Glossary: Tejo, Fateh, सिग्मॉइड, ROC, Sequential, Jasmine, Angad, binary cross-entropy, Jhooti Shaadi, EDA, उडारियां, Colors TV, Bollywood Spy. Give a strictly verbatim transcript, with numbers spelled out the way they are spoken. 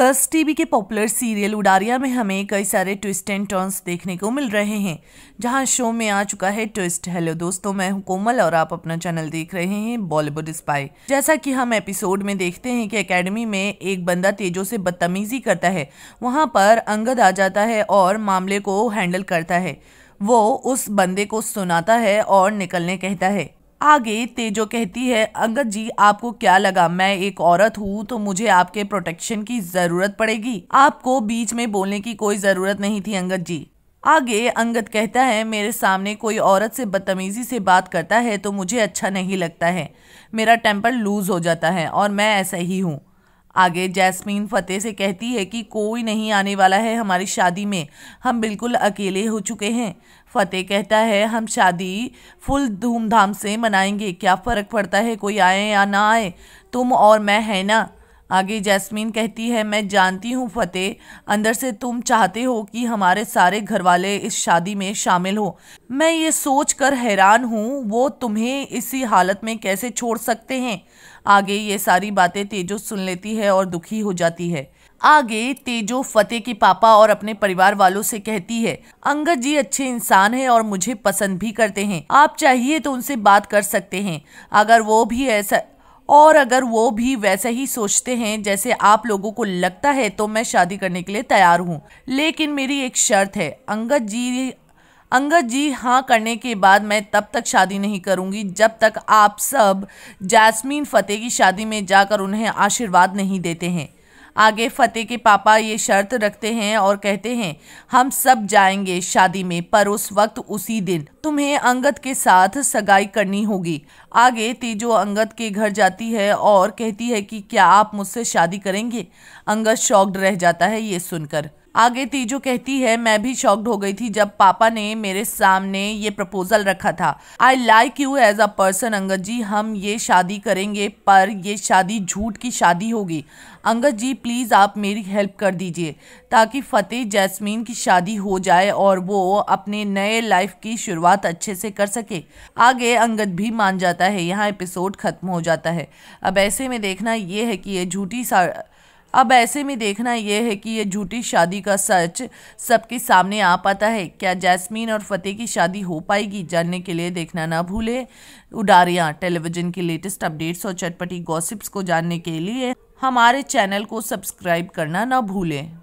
Colours TV के popular serial उडारियां में हमें कई सारे ट्विस्ट एंड टर्न्स देखने को मिल रहे हैं, जहां शो में आ चुका है ट्विस्ट। हेलो दोस्तों, मैं हूं कोमल और आप अपना चैनल देख रहे हैं बॉलीवुड स्पाई। जैसा कि हम एपिसोड में देखते हैं कि एकेडमी में एक बंदा तेजो से बदतमीजी करता है, वहां पर अंगद आ जाता है और मामले को हैंडल करता है। वो उस बंदे को सुनाता है और निकलने कहता है। आगे तेजो कहती है, अंगद जी आपको क्या लगा मैं एक औरत हूँ तो मुझे आपके प्रोटेक्शन की जरूरत पड़ेगी? आपको बीच में बोलने की कोई जरूरत नहीं थी अंगद जी। आगे अंगद कहता है, मेरे सामने कोई औरत से बदतमीजी से बात करता है तो मुझे अच्छा नहीं लगता है, मेरा टेम्पर लूज हो जाता है और मैं ऐसा ही हूँ। आगे जैस्मीन फतेह से कहती है कि कोई नहीं आने वाला है हमारी शादी में, हम बिल्कुल अकेले हो चुके हैं। फतेह कहता है, हम शादी फुल धूमधाम से मनाएंगे, क्या फ़र्क पड़ता है कोई आए या ना आए, तुम और मैं है ना। आगे जैस्मीन कहती है, मैं जानती हूँ फतेह, अंदर से तुम चाहते हो कि हमारे सारे घरवाले इस शादी में शामिल हो। मैं ये सोच कर हैरान हूँ वो तुम्हें इसी हालत में कैसे छोड़ सकते हैं। आगे ये सारी बातें तेजो सुन लेती है और दुखी हो जाती है। आगे तेजो फतेह के पापा और अपने परिवार वालों से कहती है, अंगद जी अच्छे इंसान हैं और मुझे पसंद भी करते हैं, आप चाहिए तो उनसे बात कर सकते हैं। अगर वो भी ऐसा और अगर वो भी वैसा ही सोचते हैं जैसे आप लोगों को लगता है तो मैं शादी करने के लिए तैयार हूँ, लेकिन मेरी एक शर्त है। अंगद जी अंगद जी हाँ करने के बाद मैं तब तक शादी नहीं करूँगी जब तक आप सब जैस्मीन फतेह की शादी में जाकर उन्हें आशीर्वाद नहीं देते हैं। आगे फतेह के पापा ये शर्त रखते हैं और कहते हैं, हम सब जाएंगे शादी में, पर उस वक्त उसी दिन तुम्हें अंगद के साथ सगाई करनी होगी। आगे तेजो अंगद के घर जाती है और कहती है कि क्या आप मुझसे शादी करेंगे? अंगद शॉक्ड रह जाता है ये सुनकर। आगे तेजो कहती है, मैं भी शॉक्ड हो गई थी जब पापा ने मेरे सामने ये प्रपोजल रखा था। I like you as a person Angad ji, हम ये शादी करेंगे पर ये शादी झूठ की शादी होगी। अंगद जी प्लीज़ आप मेरी हेल्प कर दीजिए ताकि फतेह जैस्मीन की शादी हो जाए और वो अपने नए लाइफ की शुरुआत अच्छे से कर सके। आगे अंगद भी मान जाता है। यहाँ एपिसोड खत्म हो जाता है। अब ऐसे में देखना ये है कि ये झूठी सा अब ऐसे में देखना यह है कि ये झूठी शादी का सच सबके सामने आ पाता है। क्या जैस्मीन और फतेह की शादी हो पाएगी? जानने के लिए देखना ना भूलें उडारियां। टेलीविज़न के लेटेस्ट अपडेट्स और चटपटी गॉसिप्स को जानने के लिए हमारे चैनल को सब्सक्राइब करना ना भूलें।